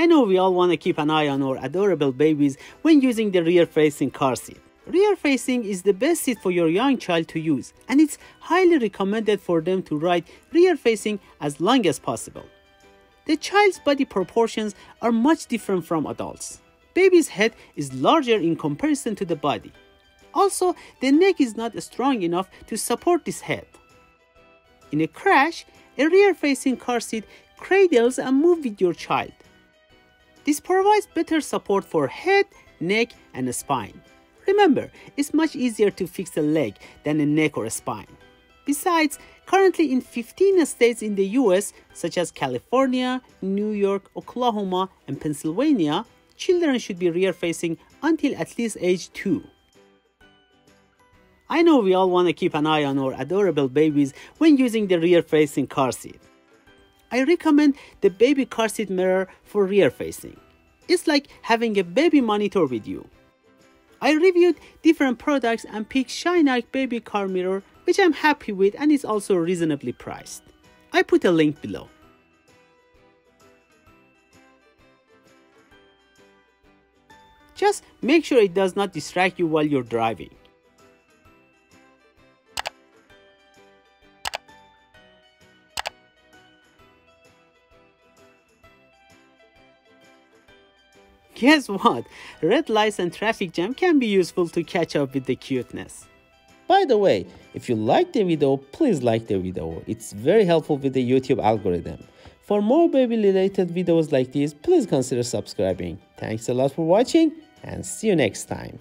I know we all want to keep an eye on our adorable babies when using the rear-facing car seat. Rear-facing is the best seat for your young child to use, and it's highly recommended for them to ride rear-facing as long as possible. The child's body proportions are much different from adults. Baby's head is larger in comparison to the body. Also, the neck is not strong enough to support this head. In a crash, a rear-facing car seat cradles and moves with your child. This provides better support for head, neck, and spine. Remember, it's much easier to fix a leg than a neck or a spine. Besides, currently in 15 states in the US, such as California, New York, Oklahoma, and Pennsylvania, children should be rear-facing until at least age 2. I know we all want to keep an eye on our adorable babies when using the rear-facing car seat. I recommend the baby car seat mirror for rear-facing. It's like having a baby monitor with you. I reviewed different products and picked Shynerk baby car mirror, which I'm happy with, and it's also reasonably priced. I put a link below. Just make sure it does not distract you while you're driving. Guess what? Red lights and traffic jam can be useful to catch up with the cuteness. By the way, if you like the video, please like the video. It's very helpful with the YouTube algorithm. For more baby related videos like these, please consider subscribing. Thanks a lot for watching, and see you next time.